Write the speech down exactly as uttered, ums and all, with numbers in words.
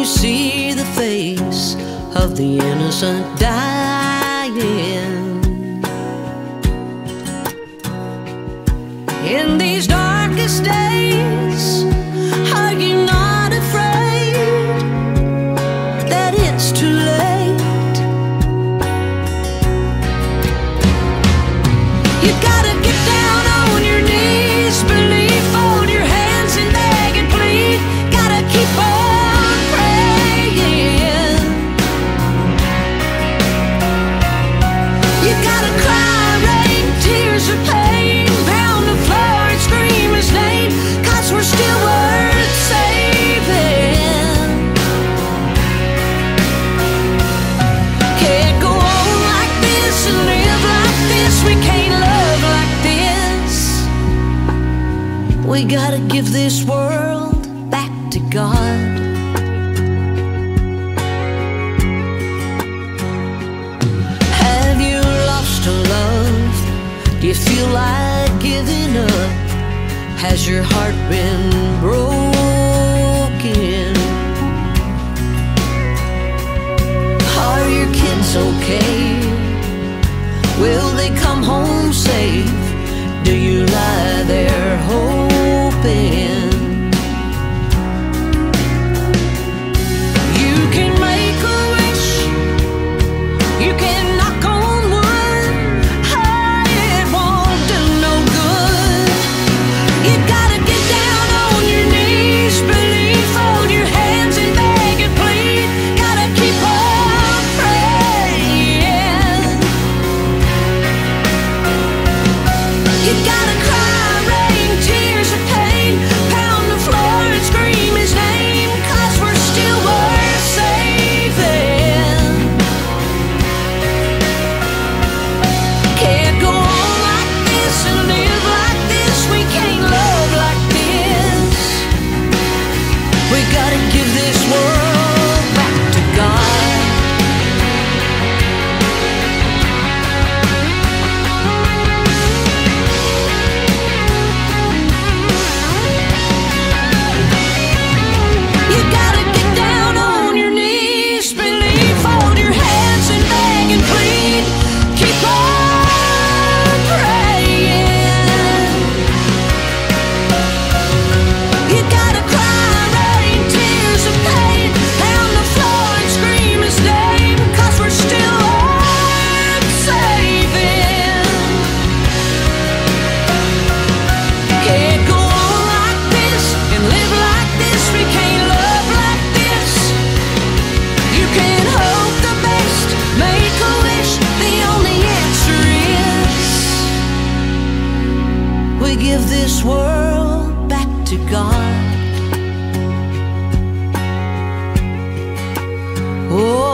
you see the face of the innocent dying. In these darkest days, are you not afraid that it's too late? You gotta get down on your knees, believe, fold your hands and beg and plead. Gotta keep on praying. You gotta cry, rain, tears of pain. We gotta give this world back to God. Have you lost a love? Do you feel like giving up? Has your heart been broken? Are your kids okay? Will they come home safe? Do you lie there hoping? You can make a wish, you can knock on wood, it won't do no good. You gotta get down on your knees, believe, fold your hands and beg and plead. Gotta keep on praying. You gotta cry, rain, tears of pain, pound the floor and scream his name, 'cause we're still worth saving. Can't go on like this and live like this. We can't love like this. We gotta give this world back to God. Give this world back to God. Oh.